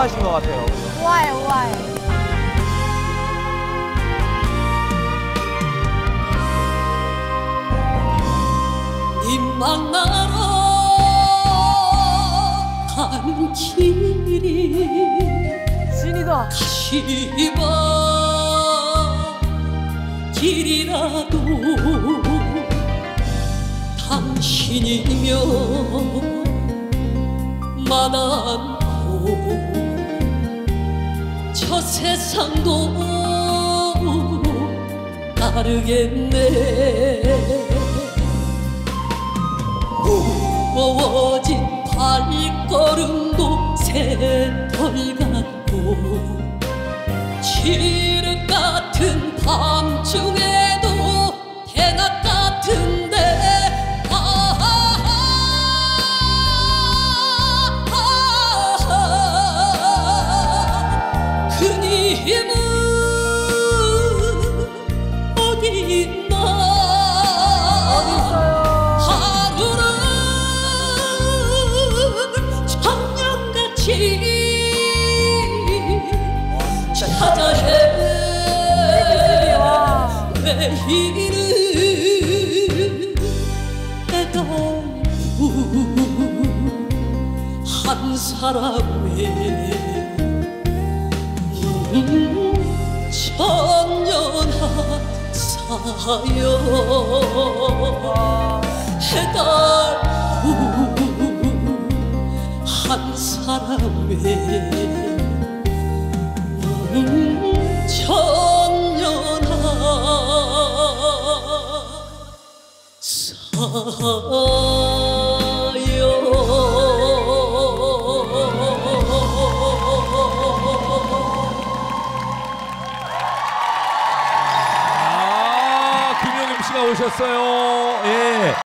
좋아하신 것 같아요. 우아해, 우아해. 입만 나라 간 길이 신이다. 가시바 길이라도 당신이며 만안고 저 세상도 다르겠네. 무거워진 발걸음도 새털 같고 지륵 같은 밤중에도 대낮 같은데 내일은 내가 한 사람의 천년한 사연 해달 한 사람의 아, 김용임 씨가 오셨어요. 예.